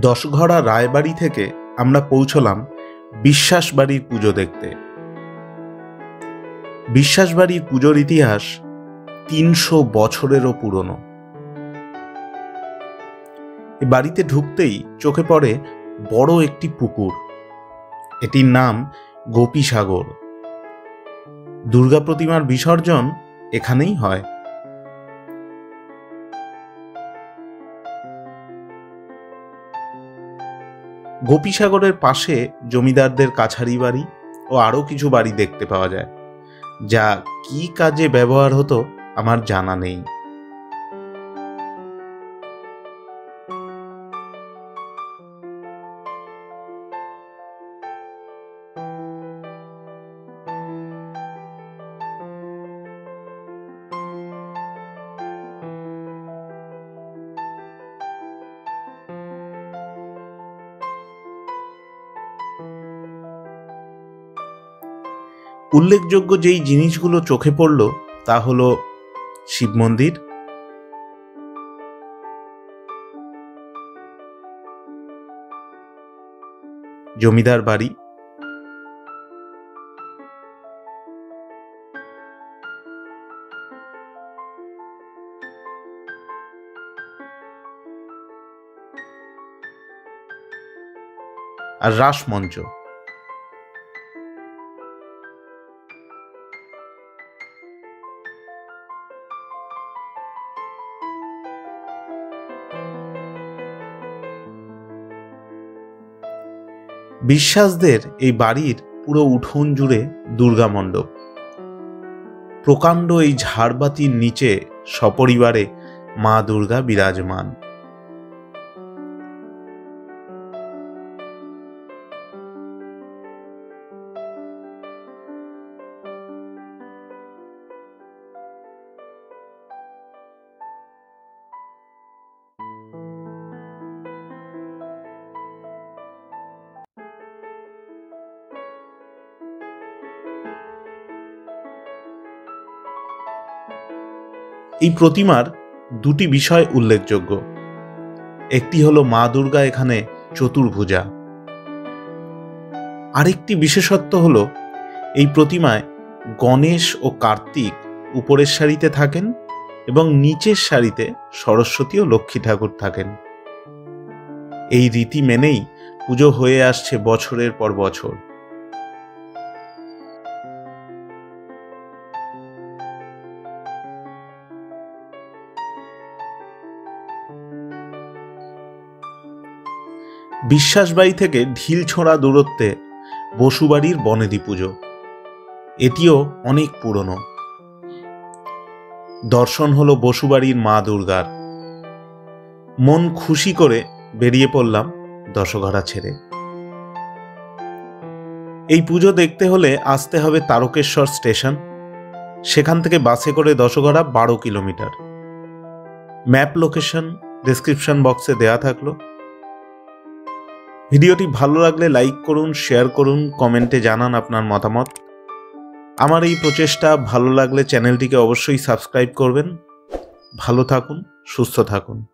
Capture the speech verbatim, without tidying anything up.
दशघरा रायबाड़ी थेके आमरा पौंछलाम विश्वास बाड़ीर पुजो देखते। विश्वास बाड़ीर पुजोर इतिहास तीनशो बछरेरो पुरानो। ए बाड़ीते ढुकतेई चोखे पड़े बड़ो एकटी पुकुर, एटीर नाम गोपी सागर। दुर्गा प्रतिमार विसर्जन एखानेई हय। गोपी सागरेर पाशे जमीदारदेर काछारी बाड़ी ओ आरो किछु बाड़ी देखते पावा जाय, जा की काजे व्यवहार हतो आमार जाना नेई। उल्लेखयोग्य जेई जिनिसगुलो चोखे पड़लो ता हलो शिव मंदिर, जमीदार बाड़ी, और रासमंच। विश्वासदेर ए बाड़ीर पुरो उठोन जुड़े दुर्गा मंडप। प्रकांड ए झाड़बातिर नीचे सपरिवारे मा दुर्गा बिराजमान। এই প্রতিমার দুটি বিষয় উল্লেখযোগ্য। একটি হলো মা দুর্গা এখানে চতুর্ভুজা, আরেকটি বিশেষত্ব হলো এই প্রতিমায় গণেশ ও কার্তিক উপরের সারিতে থাকেন এবং নিচের সারিতে সরস্বতী ও লক্ষ্মী ঠাকুর থাকেন। এই রীতি মেনেই পুজো হয়ে আসছে বছরের পর বছর। विश्वासबाड़ी থেকে ঢিলছোড়া দূরত্বে বসুবাড়ির বনেদি পুজো, এটিও অনেক পুরনো। দর্শন হলো বসুবাড়ির মা দুর্গার। মন খুশি করে বেরিয়ে পড়লাম দশঘরা ছেড়ে। এই পুজো দেখতে হলে আসতে হবে তারকেশ্বর স্টেশন, সেখান থেকে বাসে করে দশঘরা বারো কিলোমিটার। ম্যাপ লোকেশন ডেসক্রিপশন বক্সে দেয়া থাকলো। ভিডিওটি ভালো লাগলে লাইক করুন, শেয়ার করুন, কমেন্টে জানান আপনার মতামত। আমার এই প্রচেষ্টা ভালো লাগলে চ্যানেলটিকে অবশ্যই সাবস্ক্রাইব করবেন। ভালো থাকুন, সুস্থ থাকুন।